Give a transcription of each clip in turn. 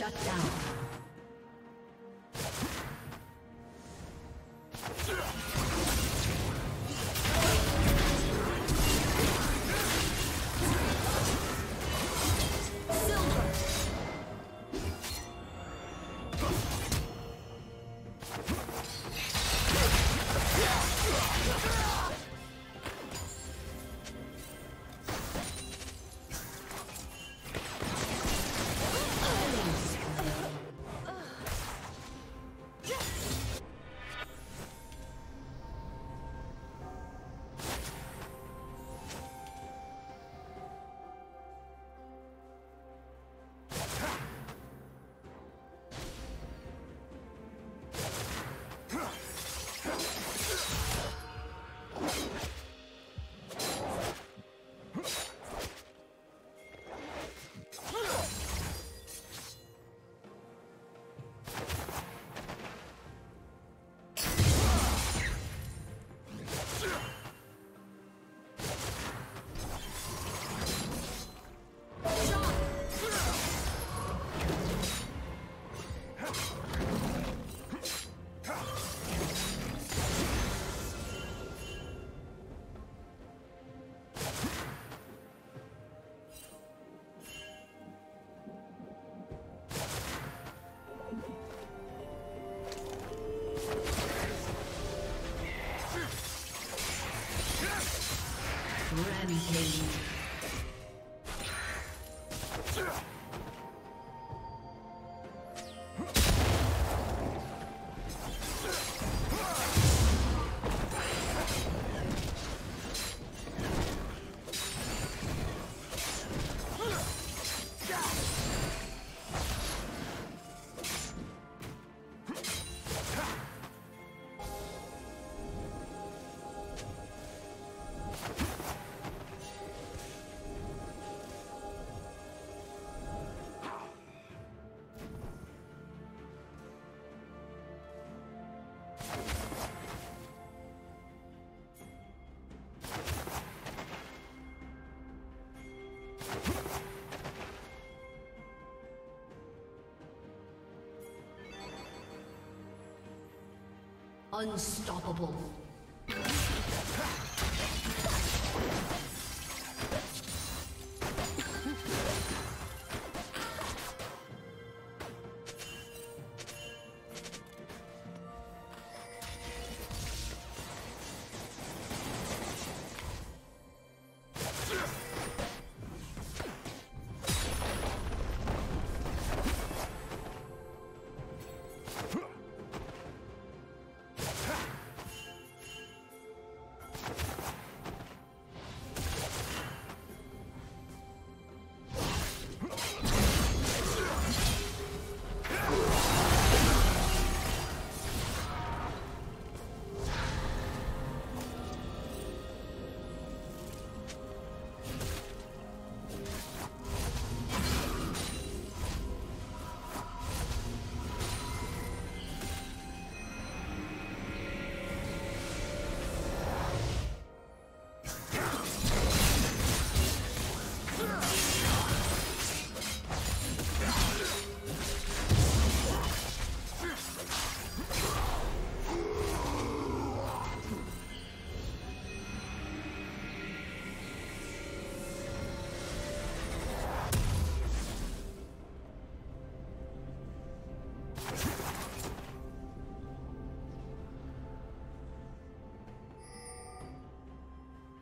Shut down. Rampage. Unstoppable.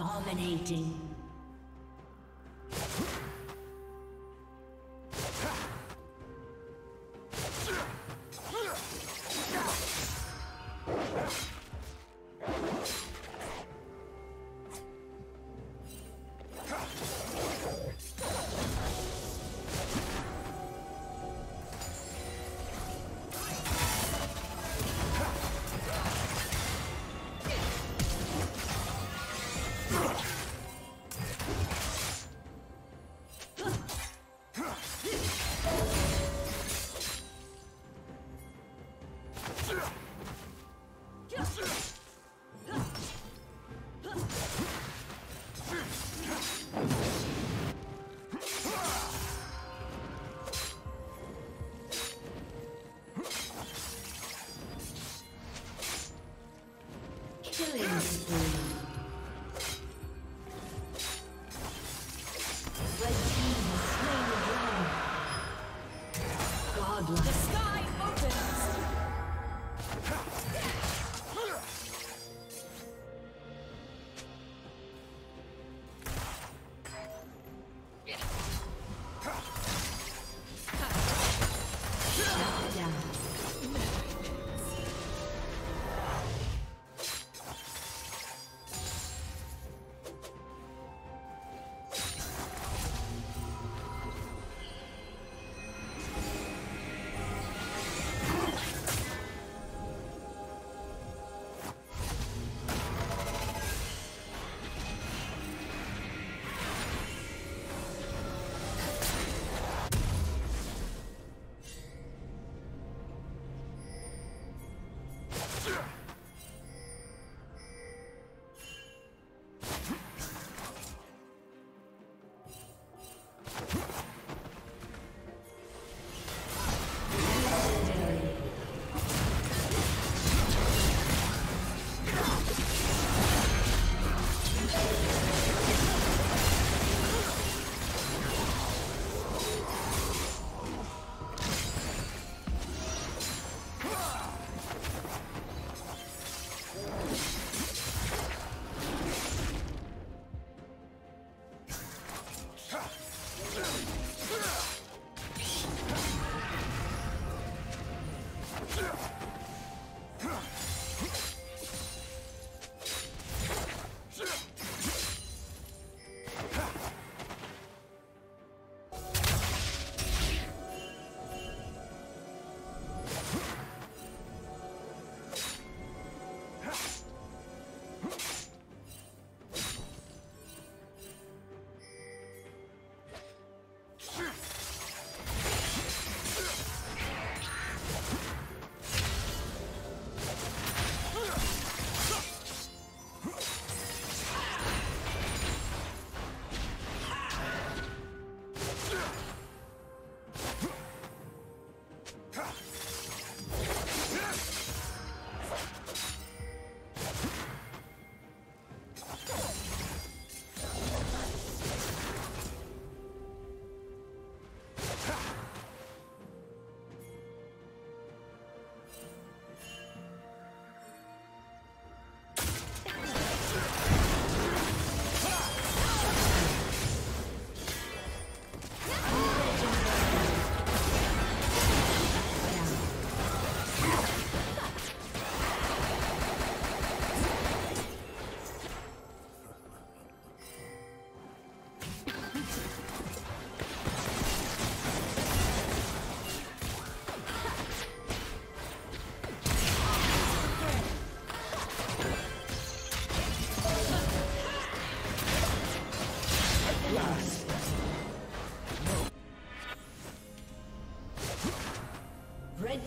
Dominating. Killing spree. Red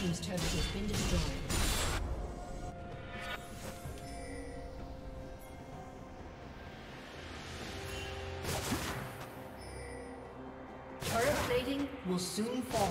Team's turret has been destroyed. Turret plating will soon fall.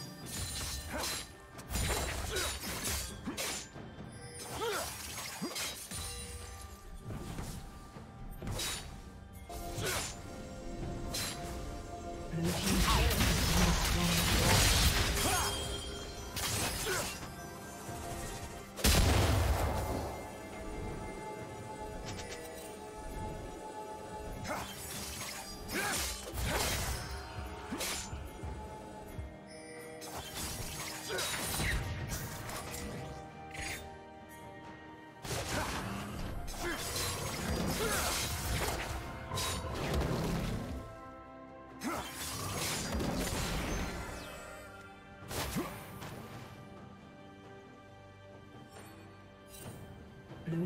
Blue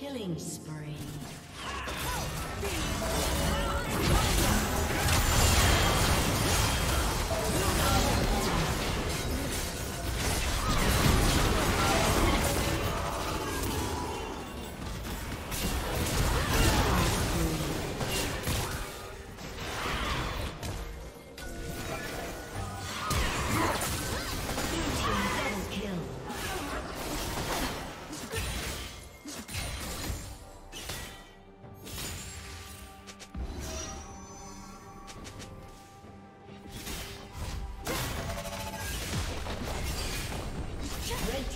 Killing spree.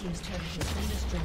team's turret has been destroyed.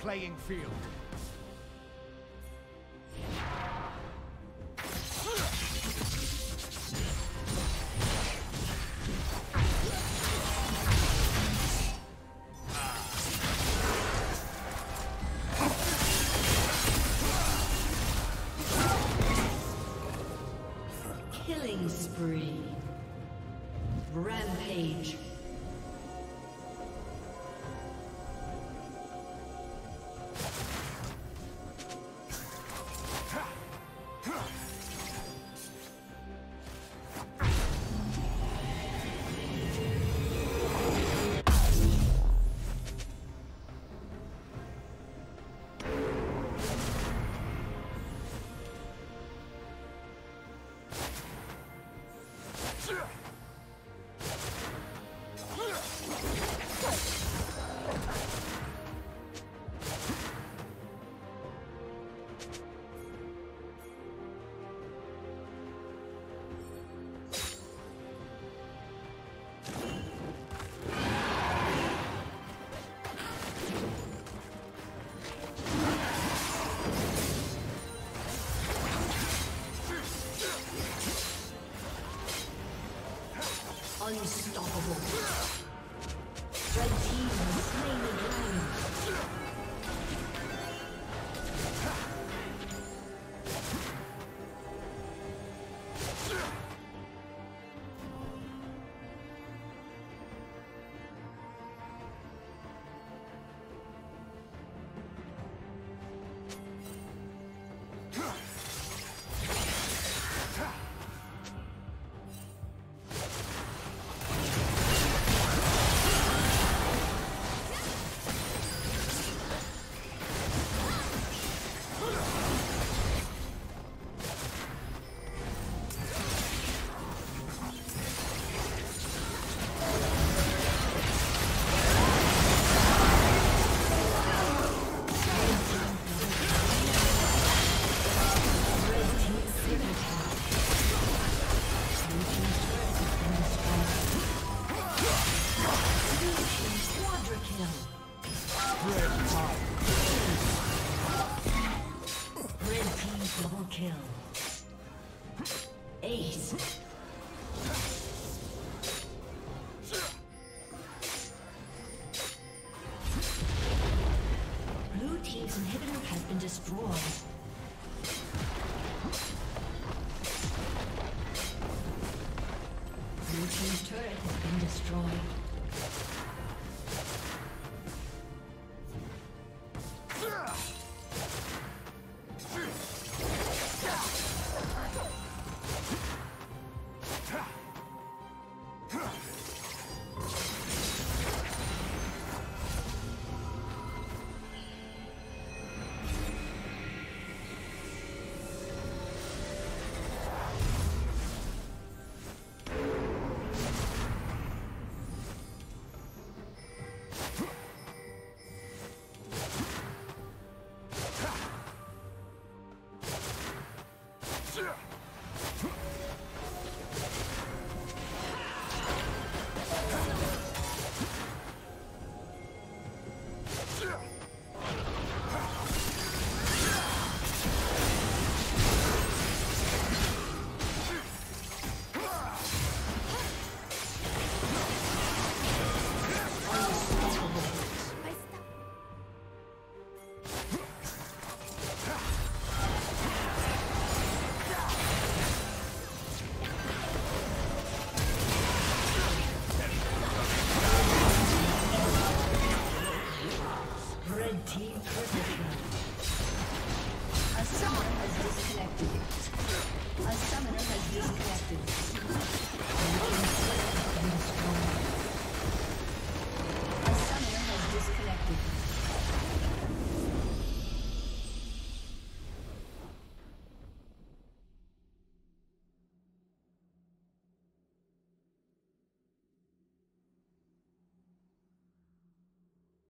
Playing field. Killing spree. Rampage. Kill. Ace. Blue team's inhibitor has been destroyed. Blue team's turret has been destroyed. A summoner has disconnected.